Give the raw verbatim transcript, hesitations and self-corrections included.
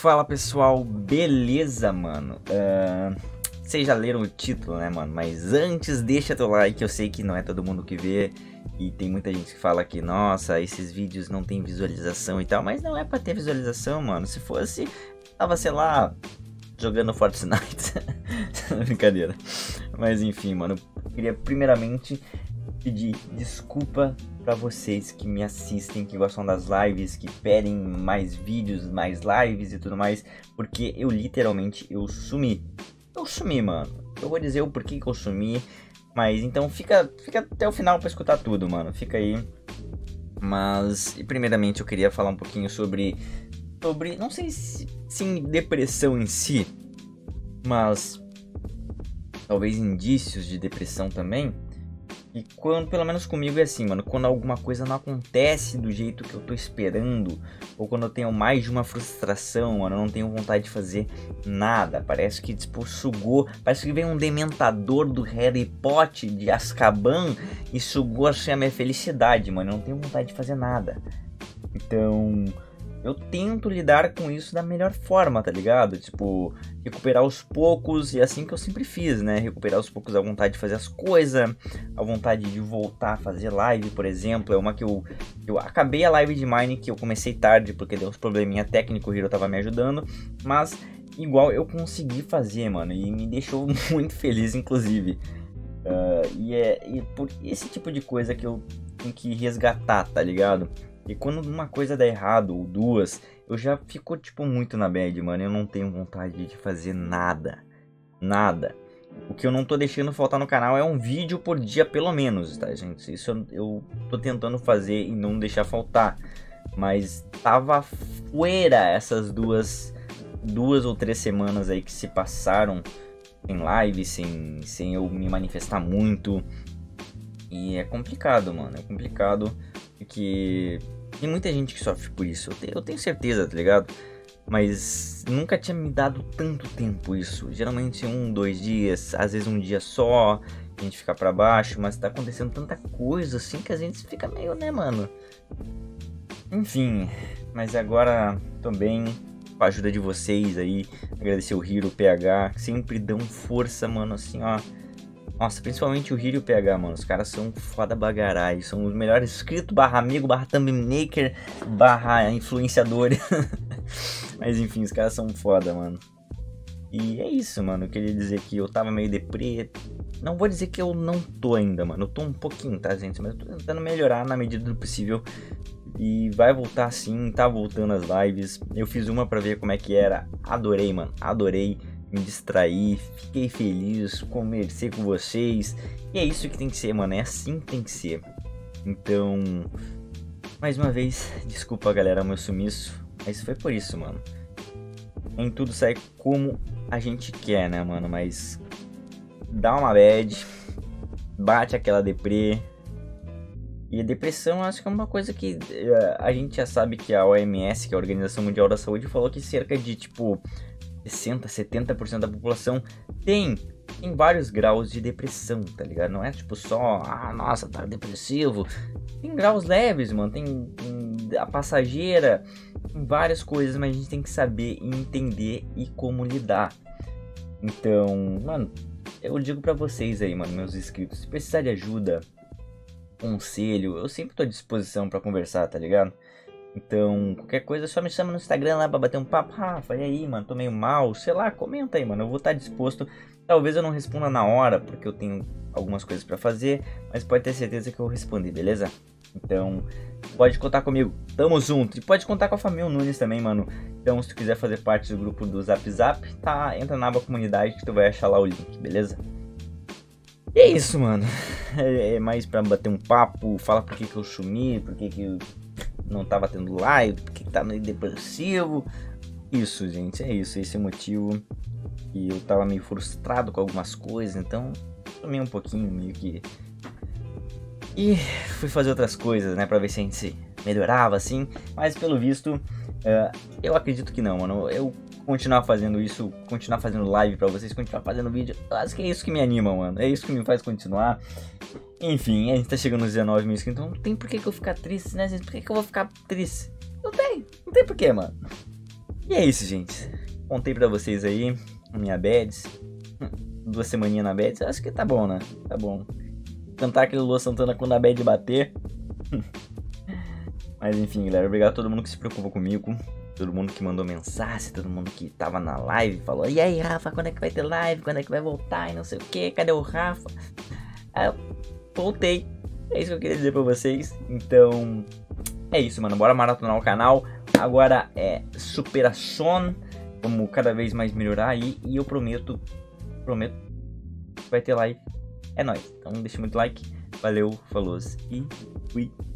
Fala pessoal, beleza mano? Uh, vocês já leram o título, né mano? Mas antes deixa teu like, eu sei que não é todo mundo que vê. E tem muita gente que fala que, nossa, esses vídeos não tem visualização e tal. Mas não é pra ter visualização, mano. Se fosse, tava, sei lá, jogando Fortnite. Brincadeira. Mas enfim, mano, eu queria primeiramente pedir desculpa pra vocês que me assistem, que gostam das lives, que pedem mais vídeos, mais lives e tudo mais, porque eu literalmente, eu sumi. Eu sumi, mano. Eu vou dizer o porquê que eu sumi, mas então fica, fica até o final pra escutar tudo, mano. Fica aí. Mas, primeiramente, eu queria falar um pouquinho sobre... sobre, não sei se, se depressão em si, mas talvez indícios de depressão também. E quando, pelo menos comigo é assim, mano, quando alguma coisa não acontece do jeito que eu tô esperando, ou quando eu tenho mais de uma frustração, mano, eu não tenho vontade de fazer nada, parece que, tipo, sugou, parece que veio um dementador do Harry Potter, de Azkaban, e sugou, assim, a minha felicidade, mano, eu não tenho vontade de fazer nada. Então, eu tento lidar com isso da melhor forma, tá ligado? Tipo, recuperar aos poucos, e assim que eu sempre fiz, né? Recuperar aos poucos a vontade de fazer as coisas, a vontade de voltar a fazer live, por exemplo. É uma que eu, eu acabei a live de Mine, que eu comecei tarde, porque deu uns probleminha técnico, o Hiro tava me ajudando. Mas, igual, eu consegui fazer, mano, e me deixou muito feliz, inclusive. Uh, e é e por esse tipo de coisa que eu tenho que resgatar, tá ligado? E quando uma coisa dá errado, ou duas, eu já fico, tipo, muito na bad, mano. Eu não tenho vontade de fazer nada. Nada. O que eu não tô deixando faltar no canal é um vídeo por dia, pelo menos, tá, gente? Isso eu, eu tô tentando fazer e não deixar faltar. Mas tava fuera essas duas, duas ou três semanas aí que se passaram sem live, sem, sem eu me manifestar muito. E é complicado, mano. É complicado. Que tem muita gente que sofre por isso, eu, te, eu tenho certeza, tá ligado? Mas nunca tinha me dado tanto tempo isso. Geralmente um, dois dias, às vezes um dia só, a gente fica pra baixo, mas tá acontecendo tanta coisa assim que a gente fica meio, né, mano? Enfim, mas agora também, com a ajuda de vocês aí, agradecer o Hiro, o P H, que sempre dão força, mano, assim, ó. Nossa, principalmente o Hiro e o P H, mano, os caras são foda bagarai, são os melhores inscritos, barra amigo, barra thumbmaker, barra influenciador. Mas enfim, os caras são foda, mano. E é isso, mano, eu queria dizer que eu tava meio deprê, não vou dizer que eu não tô ainda, mano, eu tô um pouquinho, tá, gente, mas eu tô tentando melhorar na medida do possível. E vai voltar sim, tá voltando as lives, eu fiz uma pra ver como é que era, adorei, mano, adorei. Me distraí, fiquei feliz, conversei com vocês. E é isso que tem que ser, mano, é assim que tem que ser. Então, mais uma vez, desculpa galera, meu sumiço. Mas foi por isso, mano. Nem tudo sai como a gente quer, né, mano? Mas dá uma bad, bate aquela deprê. E a depressão, acho que é uma coisa que a gente já sabe que a O M S, que é a Organização Mundial da Saúde, falou que cerca de, tipo... sessenta, setenta por cento da população tem, tem vários graus de depressão, tá ligado? Não é tipo só, ah, nossa, tá depressivo. Tem graus leves, mano, tem, tem a passageira, tem várias coisas, mas a gente tem que saber entender e como lidar. Então, mano, eu digo pra vocês aí, mano, meus inscritos, se precisar de ajuda, conselho, eu sempre tô à disposição pra conversar, tá ligado? Então, qualquer coisa, só me chama no Instagram lá pra bater um papo. Rafa, e aí, mano, tô meio mal, sei lá, comenta aí, mano, eu vou estar disposto. Talvez eu não responda na hora, porque eu tenho algumas coisas pra fazer, mas pode ter certeza que eu vou responder, beleza? Então, pode contar comigo, tamo junto. E pode contar com a Família Nunes também, mano. Então, se tu quiser fazer parte do grupo do Zap Zap, tá, entra na aba comunidade que tu vai achar lá o link, beleza? E é isso, mano. É mais pra bater um papo, falar por que que eu sumi, por que que eu... não tava tendo live, porque tá meio depressivo. Isso, gente, é isso, esse é o motivo. E eu tava meio frustrado com algumas coisas, então tomei um pouquinho meio que... E fui fazer outras coisas, né, pra ver se a gente se melhorava, assim. Mas pelo visto, uh, eu acredito que não, mano. Eu continuar fazendo isso, continuar fazendo live pra vocês, continuar fazendo vídeo, acho que é isso que me anima, mano. É isso que me faz continuar. Enfim, a gente tá chegando nos dezenove mil inscritos, então não tem por que, que eu ficar triste, né, gente? Por que, que eu vou ficar triste? Não tem, não tem por que, mano. E é isso, gente. Contei pra vocês aí a minha beds. Duas semaninhas na beds. Acho que tá bom, né? Tá bom. Cantar aquele Lua Santana quando a bed bater. Mas enfim, galera. Obrigado a todo mundo que se preocupou comigo. Todo mundo que mandou mensagem. Todo mundo que tava na live. Falou, e aí, Rafa, quando é que vai ter live? Quando é que vai voltar? E não sei o que. Cadê o Rafa? Aí eu voltei. É isso que eu queria dizer pra vocês. Então... é isso, mano. Bora maratonar o canal. Agora é superação. Vamos cada vez mais melhorar aí. E eu prometo, prometo, vai ter live. É nóis. Então deixa muito like. Valeu, falou e fui.